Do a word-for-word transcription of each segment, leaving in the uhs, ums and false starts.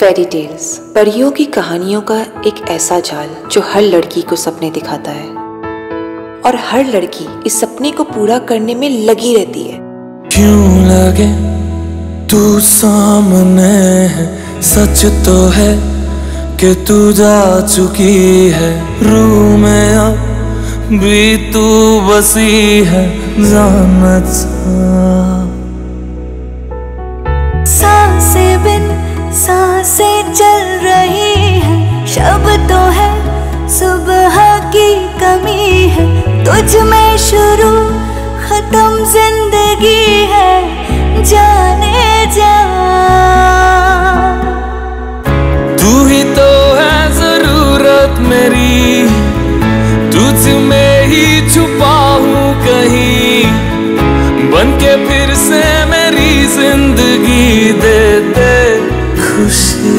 Fairy tales, परियों की कहानियों का एक ऐसा जाल जो हर लड़की को सपने दिखाता है और हर लड़की इस सपने को पूरा करने में लगी रहती है। क्यों लगे तू सामने है, सच तो है कि तू जा चुकी है, रूह में अब भी तू बसी है, सांसे बिन सांसे चल रही है, शब तो है सुबह की कमी है, तुझ में शुरू खत्म जिंदगी है, जाने जा तू ही तो है जरूरत मेरी, तुझ में ही छुपा हूँ कहीं, बनके फिर से मेरी जिंदगी दे दे खुशी।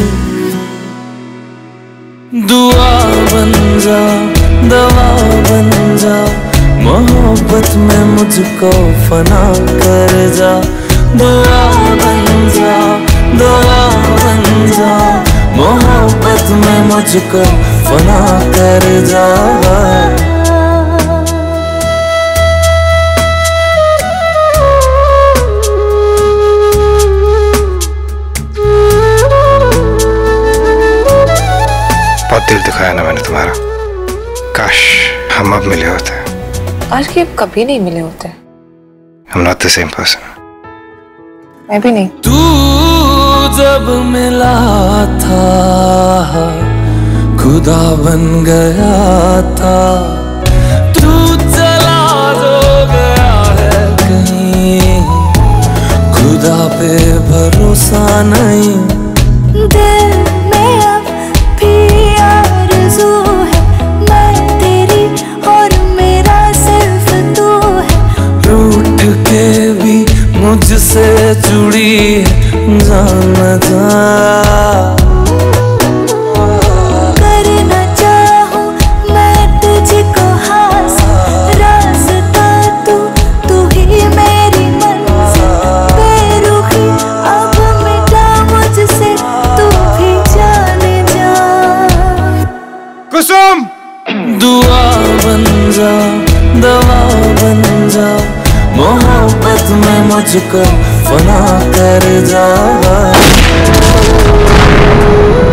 दुआ बन जा, दवा बन जा, मोहब्बत में मुझको फना कर जा, दुआ बन जा, दुआ बन जा, मोहब्बत में मुझको फना कर जा। बहुत दिल दिखाया ना मैंने तुम्हारा, काश हम अब मिले होते, आज के अब कभी नहीं मिले होते। I'm not the same person. मैं भी नहीं। तू जब मिला था खुदा बन गया था, तू चला जो गया है कहीं, खुदा पे भरोसा नहीं, दिल में अब भी आरज़ू है, मैं तेरी और मेरा सिर्फ तू है, रूठ के भी मुझसे जुड़ी है, जाना जा कसम। दुआ बन जा, दवा बन जा, मोहब्बत में मुझको फना कर जा।